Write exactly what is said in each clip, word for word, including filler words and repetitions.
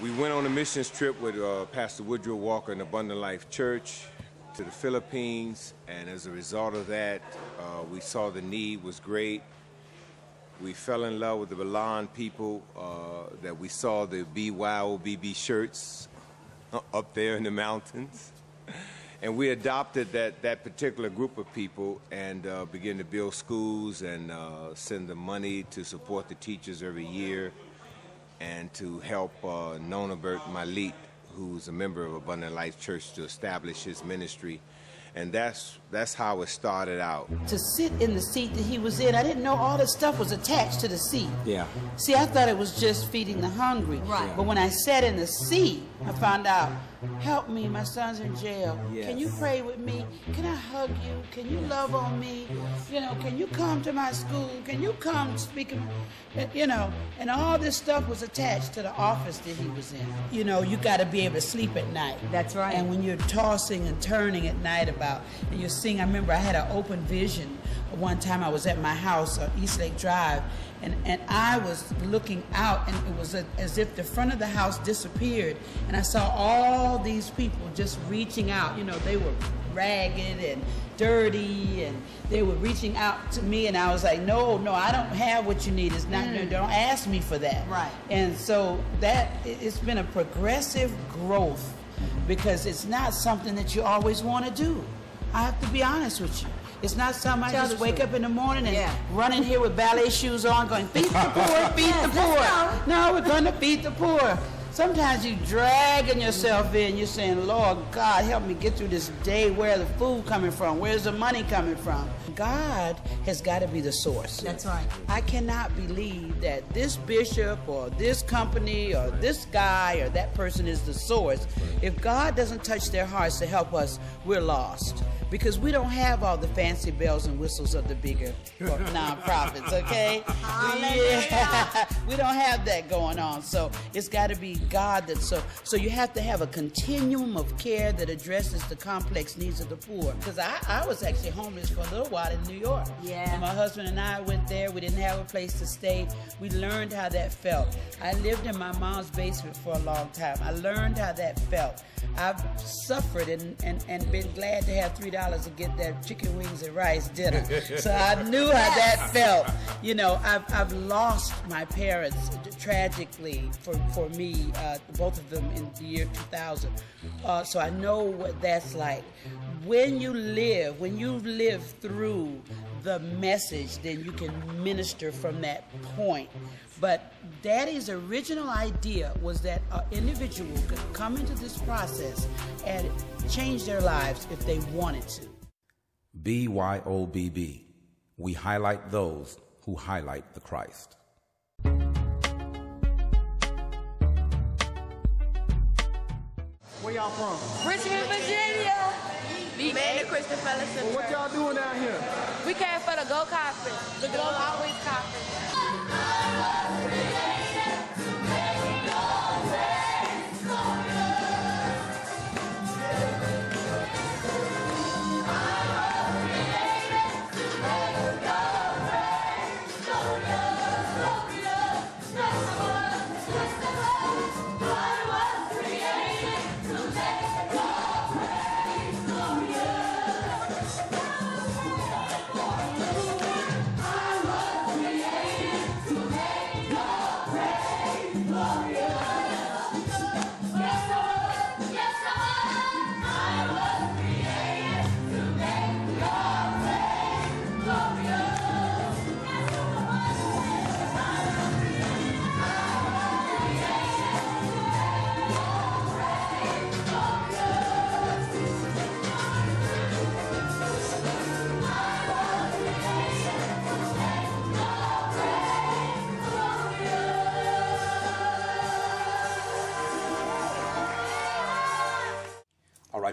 We went on a missions trip with uh, Pastor Woodrow Walker and Abundant Life Church to the Philippines, and as a result of that, uh, we saw the need was great. We fell in love with the Milan people uh, that we saw the B Y O B B shirts up there in the mountains. And we adopted that, that particular group of people and uh, began to build schools and uh, send them money to support the teachers every year and to help uh, Nonabert Malik, who's a member of Abundant Life Church, to establish his ministry. And that's, that's how it started out. To sit in the seat that he was in, I didn't know all this stuff was attached to the seat. Yeah. See, I thought it was just feeding the hungry. Right. But when I sat in the seat, I found out, help me, my son's in jail. Yes. Can you pray with me? Can I hug you? Can you love on me? You know, can you come to my school? Can you come speak? You know, and all this stuff was attached to the office that he was in. You know, you got to be able to sleep at night. That's right. And when you're tossing and turning at night about, and you're seeing, I remember I had an open vision. One time I was at my house on East Lake Drive, and, and I was looking out, and it was a, as if the front of the house disappeared, and I saw all these people just reaching out. You know, they were ragged and dirty, and they were reaching out to me, and I was like, no, no, I don't have what you need. It's not, mm. Don't ask me for that. Right. And so that, it's been a progressive growth, because it's not something that you always want to do. I have to be honest with you. It's not something I just wake up in the morning and yeah. run in here with ballet shoes on going, feed the poor, feed yes, the poor. No, we're going to feed the poor. Sometimes you're dragging yourself in. You're saying, Lord God, help me get through this day. Where the food coming from? Where's the money coming from? God has got to be the source. That's right. I cannot believe that this bishop or this company or this guy or that person is the source. If God doesn't touch their hearts to help us, we're lost. Because we don't have all the fancy bells and whistles of the bigger nonprofits, okay? Yeah. We don't have that going on. So it's got to be God that's so. So you have to have a continuum of care that addresses the complex needs of the poor. Because I, I was actually homeless for a little while in New York. Yeah. And my husband and I went there. We didn't have a place to stay. We learned how that felt. I lived in my mom's basement for a long time. I learned how that felt. I've suffered and, and, and been glad to have three dollars to get that chicken wings and rice dinner. So I knew how that felt. You know, I've, I've lost my parents tragically for, for me, uh, both of them in the year two thousand. Uh, so I know what that's like. When you live, when you live through the message, then you can minister from that point. But Daddy's original idea was that an individual could come into this process and change their lives if they wanted to. B Y O B B. We highlight those who highlight the Christ. Where y'all from? Richmond, Virginia. We made the Christian Fellowship Center. Well, what y'all doing down here? We came for the GO! Conference, the GO! Always Conference.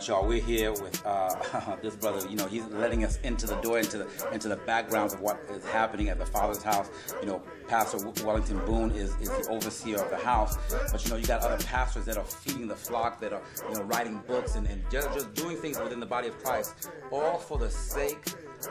Y'all, we're here with uh, this brother. You know, he's letting us into the door, into the into the backgrounds of what is happening at the Father's House. You know, Pastor Wellington Boone is, is the overseer of the house, but you know, you got other pastors that are feeding the flock, that are, you know, writing books and, and just, just doing things within the body of Christ, all for the sake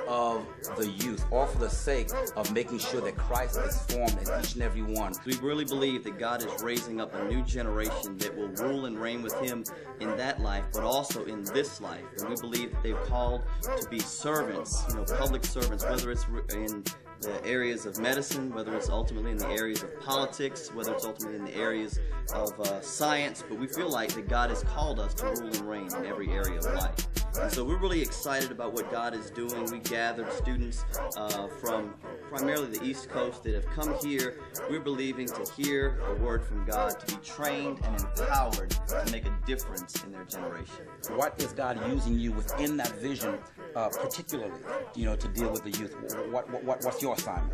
of the youth, all for the sake of making sure that Christ is formed in each and every one. We really believe that God is raising up a new generation that will rule and reign with Him in that life, but also in this life. And we believe that they're called to be servants, you know, public servants, whether it's in the areas of medicine, whether it's ultimately in the areas of politics, whether it's ultimately in the areas of uh, science, but we feel like that God has called us to rule and reign in every area of life. And so we're really excited about what God is doing. We gathered students uh, from primarily the East Coast that have come here. We're believing to hear a word from God, to be trained and empowered to make a difference in their generation. What is God using you within that vision, uh, particularly, you know, to deal with the youth? What, what, what, what's your assignment?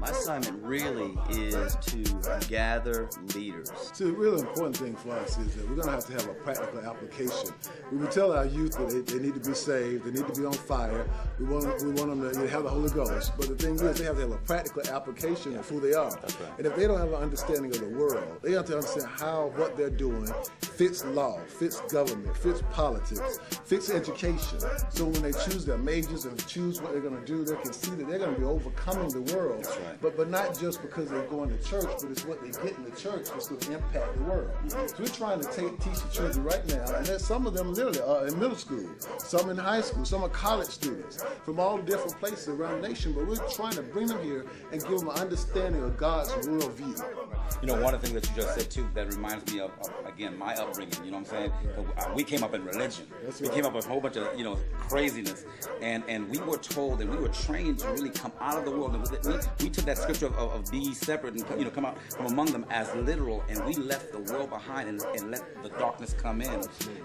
My assignment really is to gather leaders. See, the really important thing for us is that we're going to have to have a practical application. We would tell our youth that they, they need to be saved, they need to be on fire, we want, we want them to have the Holy Ghost, but the thing is they have to have a practical application of who they are. That's right. And if they don't have an understanding of the world, they have to understand how what they're doing fits law, fits government, fits politics, fits education. So when they choose their majors and choose what they're going to do, they can see that they're going to be overcoming the world. That's right. But but not just because they're going to church, but it's what they get in the church that's going to impact the world. So we're trying to take, teach the children right now, and some of them literally are in middle school, some in high school, some are college students from all different places around the nation. But we're trying to bring them here and give them an understanding of God's worldview. You know, one of the things that you just said too that reminds me of, of again my upbringing. You know what I'm saying? Right. We came up in religion. That's right. We came up with a whole bunch of you know craziness, and and we were told and we were trained to really come out of the world. And we, we took that scripture of, of be separate and you know come out from among them as literal, and we left the world behind and, and let the darkness come in.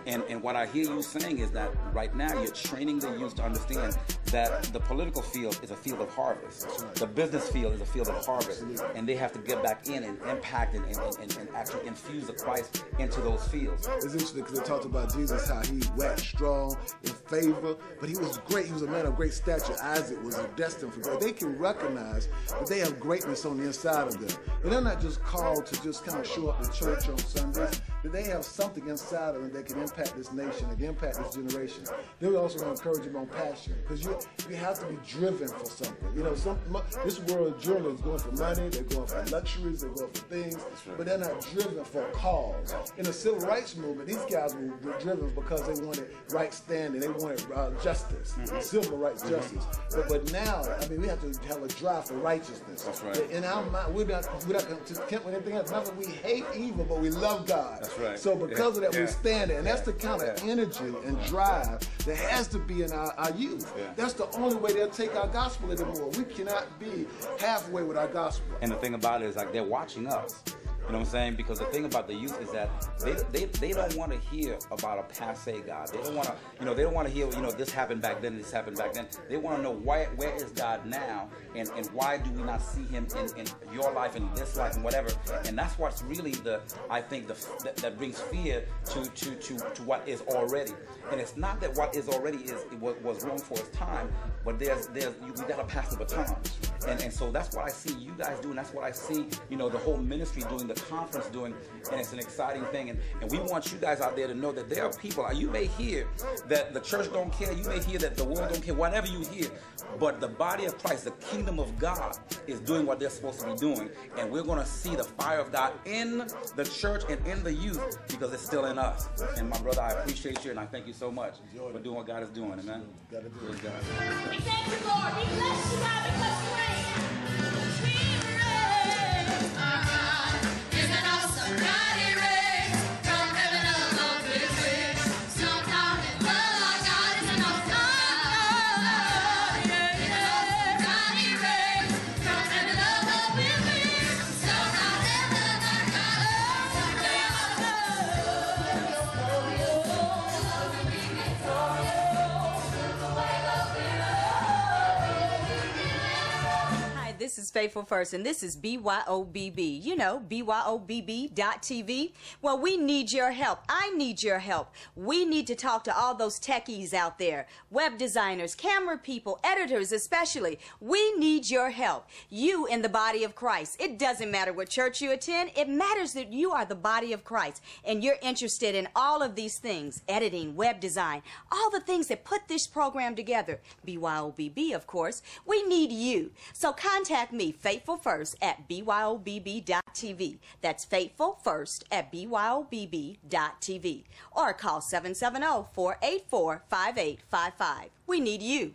And and what I hear you saying is that right now you're training the youth to understand that the political field is a field of harvest, right. The business field is a field of harvest, absolutely. And they have to get back in and impact and, and, and, and actually infuse the Christ into those fields. It's interesting because they talked about Jesus, how he waxed strong in favor, but he was great. He was a man of great stature. Isaac was destined for great. They can recognize that they have greatness on the inside of them. And they're not just called to just kind of show up at church on Sundays, that they have something inside of them that can impact this nation, that can impact this generation. Then we also going to encourage them on passion, because you, you have to be driven for something. You know, some, this world generally is going for money, they're going for luxuries, they're going for things, right. But they're not driven for a cause. In the civil rights movement, these guys were, were driven because they wanted right standing, they wanted uh, justice, mm-hmm. Civil rights mm-hmm. justice. But, but now, I mean, we have to have a drive for righteousness. That's right. In our mind, we're not content with anything else. Not that we hate evil, but we love God. That's right. So because yeah. of that, yeah. we stand there. And yeah. that's the kind of yeah. energy and drive that has to be in our, our youth. Yeah. That's the only way they'll take our gospel anymore. We cannot be halfway with our gospel. And the thing about it is, like, they're watching us. You know what I'm saying? Because the thing about the youth is that they they, they don't want to hear about a passe God. They don't want to, you know, they don't want to hear, you know, this happened back then, this happened back then. They want to know why, where is God now, and, and why do we not see Him in, in your life and this life and whatever. And that's what's really the, I think, the that, that brings fear to, to to to what is already. And it's not that what is already is what was wrong for its time, but there's there's you, we gotta pass the baton. And and so that's what I see you guys doing. That's what I see, you know, the whole ministry doing. The conference doing, and it's an exciting thing, and, and we want you guys out there to know that there are people. You may hear that the church don't care, you may hear that the world don't care, whatever you hear, but the body of Christ, the kingdom of God, is doing what they're supposed to be doing, and we're going to see the fire of God in the church and in the youth, because it's still in us. And my brother, I appreciate you, and I thank you so much for doing what God is doing. Amen. Got to do it, God. We thank you, Lord. We bless you, God. We bless you. this is Faithful First, and this is B Y O B B, you know, B Y O B B dot T V. Well, we need your help. I need your help. We need to talk to all those techies out there, web designers, camera people, editors especially. We need your help. You in the body of Christ. It doesn't matter what church you attend. It matters that you are the body of Christ, and you're interested in all of these things, editing, web design, all the things that put this program together. B Y O B B, of course. We need you. So contact me, Faithful First, at B Y O B B dot T V. That's Faithful First at B Y O B B dot T V. Or call seven seven zero, four eight four, five eight five five. We need you.